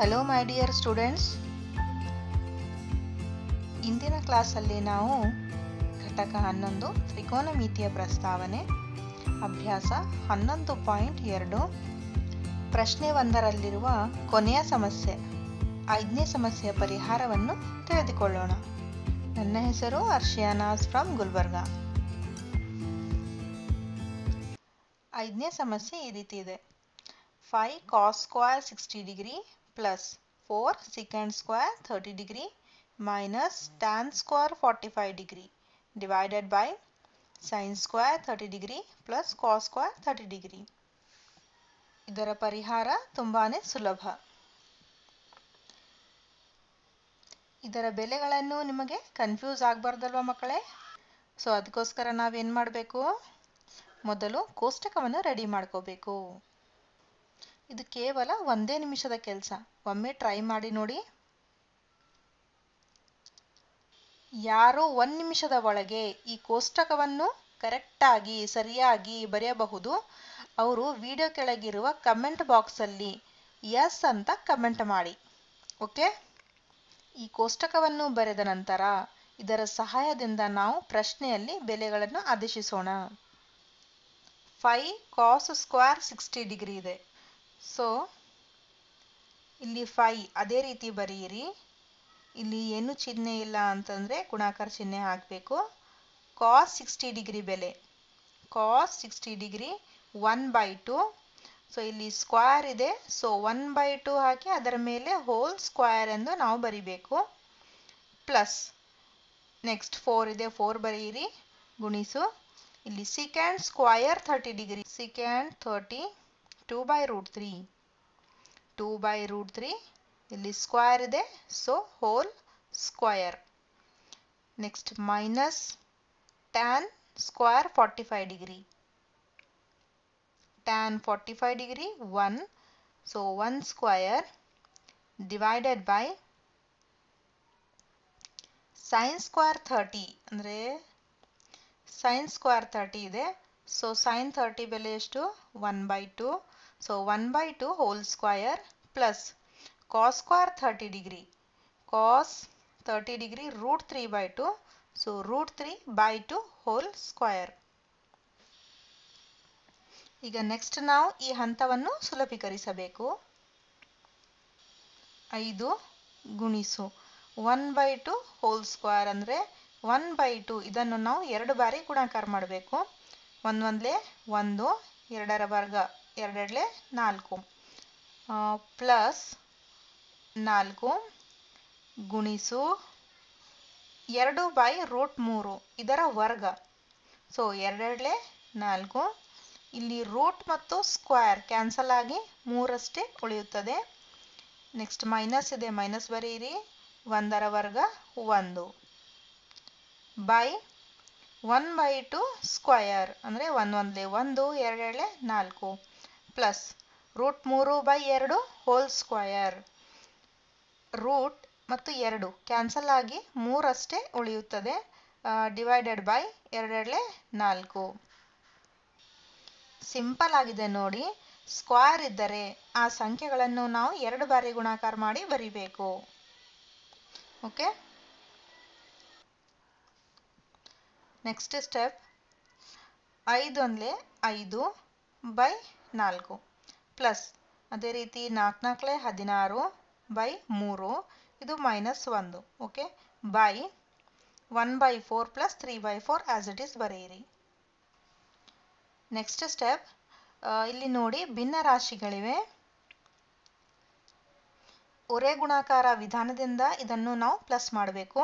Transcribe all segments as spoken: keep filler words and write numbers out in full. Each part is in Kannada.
हेलो माय डियर स्टूडेंट्स, इंदिन क्लास अल्ली नावु घटक हन्नोंदु त्रिकोणमितिय प्रस्तावने अभ्यास हन्नोंदु पॉइंट टू प्रश्ने ಒಂದರಲ್ಲಿರುವ ಕೊನೆಯ ಸಮಸ್ಯೆ ಐದನೇ ಸಮಸ್ಯೆಯ ಪರಿಹಾರವನ್ನು ತಿಳಿದುಕೊಳ್ಳೋಣ। ನನ್ನ ಹೆಸರು ಅರ್ಷಿಯಾ ನಾಜ್ ಫ್ರಮ್ ಗುಲ್ಬರ್ಗಾ। ಐದನೇ ಸಮಸ್ಯೆ ಈ ರೀತಿ ಇದೆ। Five cos square sixty degree plus four secant square thirty degree minus tan square forty five degree divided by sin square thirty degree plus cos square thirty degree। ಇದರ ಪರಿಹಾರ ತುಂಬಾನೇ ಸುಲಭ। ಇದರ ಬೆಲೆಗಳನ್ನು ನಿಮಗೆ ಕನ್ಫ್ಯೂಸ್ ಆಗಬಾರದಲ್ವಾ ಮಕ್ಕಳೇ? ಸೋ ಅದಕ್ಕೋಸ್ಕರ ನಾವು ಏನು ಮಾಡಬೇಕು? ಮೊದಲು ಕೋಷ್ಟಕವನ್ನು ರೆಡಿ ಮಾಡ್ಕೋಬೇಕು। ಇದು ಕೇವಲ ಒಂದೇ ನಿಮಿಷದ ಕೆಲಸ, ಒಮ್ಮೆ ಟ್ರೈ ಮಾಡಿ ನೋಡಿ। ಯಾರು ಒಂದು ನಿಮಿಷದ ಒಳಗೆ ಈ ಕೋಷ್ಟಕವನ್ನು ಕರೆಕ್ಟ್ ಆಗಿ ಸರಿಯಾಗಿ ಬರೆಯಬಹುದು ಅವರು ವಿಡಿಯೋ ಕೆಳಗಿರುವ ಕಮೆಂಟ್ ಬಾಕ್ಸ್ ಅಲ್ಲಿ ಎಸ್ ಅಂತ ಕಮೆಂಟ್ ಮಾಡಿ। ಓಕೆ, ಈ ಕೋಷ್ಟಕವನ್ನು ಬರೆದ ನಂತರ ಇದರ ಸಹಾಯದಿಂದ ನಾವು ಪ್ರಶ್ನೆಯಲ್ಲಿ ಬೆಲೆಗಳನ್ನು ಆದೇಶಿಸೋಣ। Five cos square sixty degree ಇದೆ। ಸೊ ಇಲ್ಲಿ फ़ाइव ಅದೇ ರೀತಿ ಬರೆಯಿರಿ। ಇಲ್ಲಿ ಏನು ಚಿಹ್ನೆ ಇಲ್ಲ ಅಂತಂದ್ರೆ ಗುಣಾಕಾರ ಚಿಹ್ನೆ ಹಾಕಬೇಕು। cos ಸಿಕ್ಸ್ಟಿ ಡಿಗ್ರಿ ಬೆಲೆ cos sixty degree one by two. So ಇಲ್ಲಿ ಸ್ಕ್ವೇರ್ ಇದೆ, ಸೊ वन बाय टू ಹಾಕಿ ಅದರ ಮೇಲೆ ಹೋಲ್ ಸ್ಕ್ವೇರ್ ಎಂದು ನಾವು ಬರಿಬೇಕು। ಪ್ಲಸ್ ನೆಕ್ಸ್ಟ್ फ़ोर ಇದೆ, फ़ोर ಬರೆಯಿರಿ, ಗುಣಿಸು। ಇಲ್ಲಿ secant square thirty degree, secant thirty two by root three, two by root three ಇಲ್ಲಿ ಸ್ಕ್ವೇರ್ ಇದೆ, so whole square. Next minus tan square forty five degree, tan forty five degree one, so one square divided by sin square thirty ಅಂದ್ರೆ sin square थर्टी ಇದೆ, so sin थर्टी ಬೆಲೆ ಎಷ್ಟು? One by two, so one by two whole square plus cos square thirty degree, cos thirty degree root three by two, so root three by two whole square। ಈಗ ನೆಕ್ಸ್ಟ್ ನಾವು ಈ ಹಂತವನ್ನು ಸುಲಭೀಕರಿಸಬೇಕು। ಐದು ಗುಣಿಸು one by two whole square ಅಂದ್ರೆ वन बाय टू ಇದನ್ನು ನಾವು ಎರಡು ಬಾರಿ ಗುಣಾಕಾರ ಮಾಡಬೇಕು। ಒಂದೊಂದಲೇ ಒಂದು, ಎರಡರ ವರ್ಗ ಎರಡೆರಡಲೇ ನಾಲ್ಕು, ಪ್ಲಸ್ ನಾಲ್ಕು ಗುಣಿಸು ಎರಡು ಬೈ ರೂಟ್ ಮೂರು ಇದರ ವರ್ಗ, ಸೊ ಎರಡೆರಡಲೇ ನಾಲ್ಕು। ಇಲ್ಲಿ ರೂಟ್ ಮತ್ತು ಸ್ಕ್ವೇರ್ ಕ್ಯಾನ್ಸಲ್ ಆಗಿ ಮೂರಷ್ಟೇ ಉಳಿಯುತ್ತದೆ। ನೆಕ್ಸ್ಟ್ ಮೈನಸ್ ಇದೆ, ಮೈನಸ್ ಬರೆಯಿರಿ, ಒಂದರ ವರ್ಗ ಒಂದು by one by two square अंदरे वन वंदले वंदु एरडेरडले नाल्कु प्लस रूट मूरु बाय एरडु होल स्क्वायर। रूट मत्तु एरडु कैंसल आगी मूरु अष्टे उळियुत्तदे डिवाइडेड बाय एरडेरडले नाल्कु। सिंपल आगिदे नोडि। स्क्वायर इद्दरे आ संख्येगळन्नु नावु एरडु बारी गुणाकार माडि बरीबेकु। ओके, नेक्स्ट स्टेप ऐदु बै नाल्कु प्लस अदे रीति नाल्कु नाल्कु हदिनारु बै मूरु इदु माइनस वंदु। Okay, by one by four plus three by four as it is बरेयिरि। नेक्स्ट स्टेप इल्ली नोडि भिन्न राशिगळिवे। ओरे गुणाकार विधानदिंद इदन्नु नावु प्लस माडबेकु।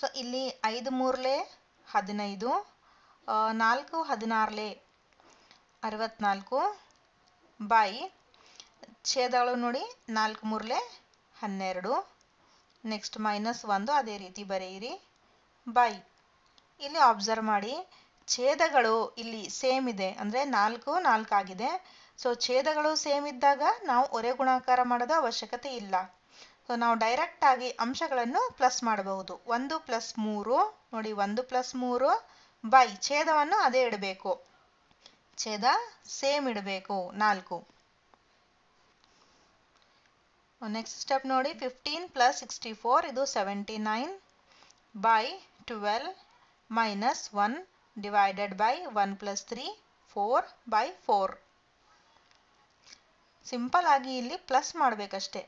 ಸೊ ಇಲ್ಲಿ ಐದು ಮೂರಲೆ ಹದಿನೈದು, ನಾಲ್ಕು ಹದಿನಾರಲೆ ಅರವತ್ನಾಲ್ಕು ಬೈ ಛೇದಗಳು ನೋಡಿ ನಾಲ್ಕು ಮೂರಲೆ ಹನ್ನೆರಡು, ನೆಕ್ಸ್ಟ್ ಮೈನಸ್ ಒಂದು ಅದೇ ರೀತಿ ಬರೆಯಿರಿ ಬೈ। ಇಲ್ಲಿ ಅಬ್ಸರ್ವ್ ಮಾಡಿ ಛೇದಗಳು ಇಲ್ಲಿ ಸೇಮ್ ಇದೆ, ಅಂದರೆ ನಾಲ್ಕು ನಾಲ್ಕು ಆಗಿದೆ, ಸೊ ಛೇದಗಳು ಸೇಮ್ ಇದ್ದಾಗ ನಾವು ಒರೆ ಗುಣಾಕಾರ ಮಾಡೋದು ಅವಶ್ಯಕತೆ ಇಲ್ಲ। ಸೊ ನಾವು ಡೈರೆಕ್ಟ್ ಆಗಿ ಅಂಶಗಳನ್ನು ಪ್ಲಸ್ ಮಾಡಬಹುದು। ಒಂದು ಪ್ಲಸ್ ಮೂರು ನೋಡಿ, ಒಂದು ಪ್ಲಸ್ ಮೂರು ಬೈ ಛೇದವನ್ನು ಅದೇ ಇಡಬೇಕು, ಛೇದ ಸೇಮ್ ಇಡಬೇಕು ನಾಲ್ಕು नेक्स्ट स्टेप नोड़ी फिफ्टीन प्लस सिक्सटी फोर इदु seventy nine by twelve minus one divided by one plus three four by four simple आगी इल्ली प्लस माडबेकष्टे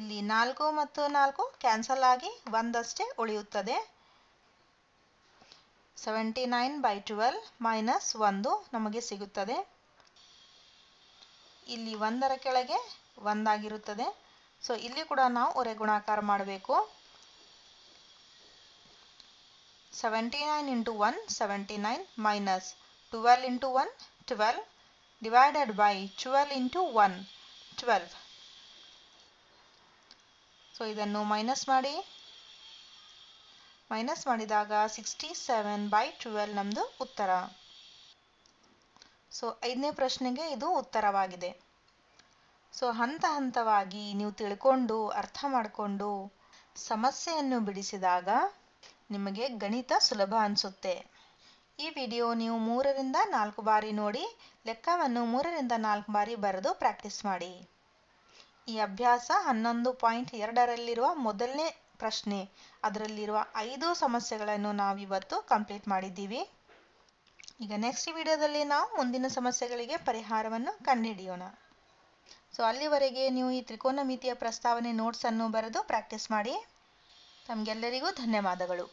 इल्ली नाल्कु मत्तु नाल्कु कैंसल आगी वंदष्टे उळियुत्तदे seventy nine by twelve minus वंदु नमगे सिगुत्तदे इल्ली ಒಂದರ ಕೆಳಗೆ ಒಂದು ಆಗಿರುತ್ತದೆ ಸೋ ಇಲ್ಲಿ ಕೂಡ ನಾವು ಹೊರೆ ಗುಣಾಕಾರ ಮಾಡಬೇಕು seventy nine * one seventy nine - twelve * one twelve divided by twelve * one twelve so ಇದನ್ನು ಮೈನಸ್ ಮಾಡಿ ಮೈನಸ್ ಮಾಡಿದಾಗ ಸಿಕ್ಸ್ಟಿ ಸೆವೆನ್ ಬೈ ಟ್ವೆಲ್ವ್ ನಮ್ಮದು ಉತ್ತರ सो ಐದನೇ ಪ್ರಶ್ನೆಗೆ ಇದು ಉತ್ತರವಾಗಿದೆ सो ಹಂತ ಹಂತವಾಗಿ ನೀವು ತಿಳಿದುಕೊಂಡು ಅರ್ಥ ಮಾಡಿಕೊಂಡು ಸಮಸ್ಯೆಯನ್ನು ಬಿಡಿಸಿದಾಗ ನಿಮಗೆ ಗಣಿತ ಸುಲಭ ಅನಿಸುತ್ತೆ ಈ ವಿಡಿಯೋ ನೀವು ಮೂರು ರಿಂದ ನಾಲ್ಕು ಬಾರಿ ನೋಡಿ ಲೆಕ್ಕವನ್ನು ಮೂರು ರಿಂದ ನಾಲ್ಕು ಬಾರಿ ಬರೆದು ಪ್ರಾಕ್ಟೀಸ್ ಮಾಡಿ ಈ ಅಭ್ಯಾಸ ಹನ್ನೊಂದು ಪಾಯಿಂಟ್ ಎರಡು ರಲ್ಲಿರುವ ಮೊದಲನೇ ಪ್ರಶ್ನೆ ಅದರಲ್ಲಿರುವ ಐದು ಸಮಸ್ಯೆಗಳನ್ನು ನಾವು ಇವತ್ತು ಕಂಪ್ಲೀಟ್ ಮಾಡಿದ್ದೀವಿ ಈಗ ನೆಕ್ಸ್ಟ್ ವಿಡಿಯೋದಲ್ಲಿ ನಾವು ಮುಂದಿನ ಸಮಸ್ಯೆಗಳಿಗೆ ಪರಿಹಾರವನ್ನು ಕಂಡುಹಿಡಿಯೋಣ ಸೋ ಅಲ್ಲಿವರೆಗೆ ನೀವು ಈ ತ್ರಿಕೋನಮಿತಿಯ ಪ್ರಸ್ತಾವನೆ ನೋಟ್ಸ್ ಅನ್ನು ಬರೆದು ಪ್ರಾಕ್ಟೀಸ್ ಮಾಡಿ ತಮಗೆಲ್ಲರಿಗೂ ಧನ್ಯವಾದಗಳು।